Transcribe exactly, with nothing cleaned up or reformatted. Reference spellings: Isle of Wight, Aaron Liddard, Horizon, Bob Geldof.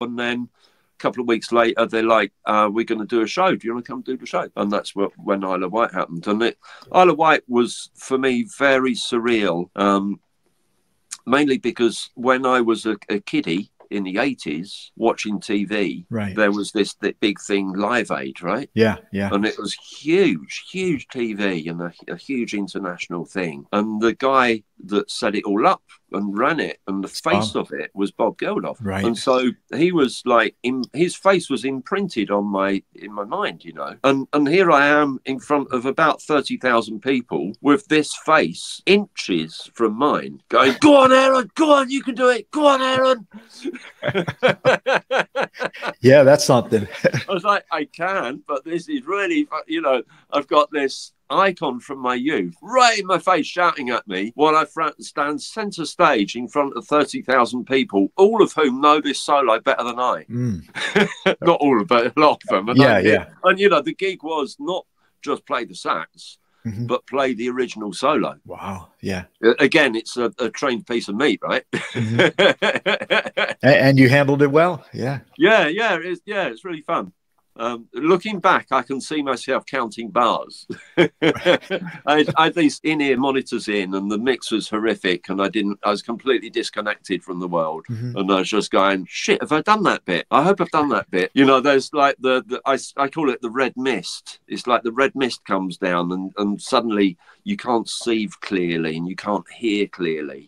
And then a couple of weeks later, they're like, uh, we're going to do a show. Do you want to come do the show? And that's what, when Isle of Wight happened. And it, Isle of Wight was, for me, very surreal, um, mainly because when I was a, a kiddie in the eighties watching T V, right, there was this, this big thing, Live Aid, right? Yeah, yeah. And it was huge, huge T V and a, a huge international thing. And the guy that set it all up and ran it, and the face oh. of it was Bob Geldof. Right. And so he was like, in, his face was imprinted on my, in my mind, you know. And and here I am in front of about thirty thousand people with this face inches from mine going, go on, Aaron, go on, you can do it. Go on, Aaron. Yeah, that's something. I was like, I can, but this is really, you know, I've got this icon from my youth right in my face shouting at me while I stand center stage in front of thirty thousand people, all of whom know this solo better than I. Mm. Not all of them, a lot of them. And yeah, I, yeah. And, you know, the gig was not just play the sax, mm-hmm, but play the original solo. Wow. Yeah. Again, it's a, a trained piece of meat, right? Mm-hmm. And you handled it well. Yeah. Yeah, yeah. It's, yeah, it's really fun. Um, looking back, I can see myself counting bars. I had these in-ear monitors in, and the mix was horrific, and I didn't. I was completely disconnected from the world, mm-hmm, and I was just going, "Shit, have I done that bit? I hope I've done that bit." You know, there's like the, the I, I call it the red mist. It's like the red mist comes down, and and suddenly you can't see clearly, and you can't hear clearly.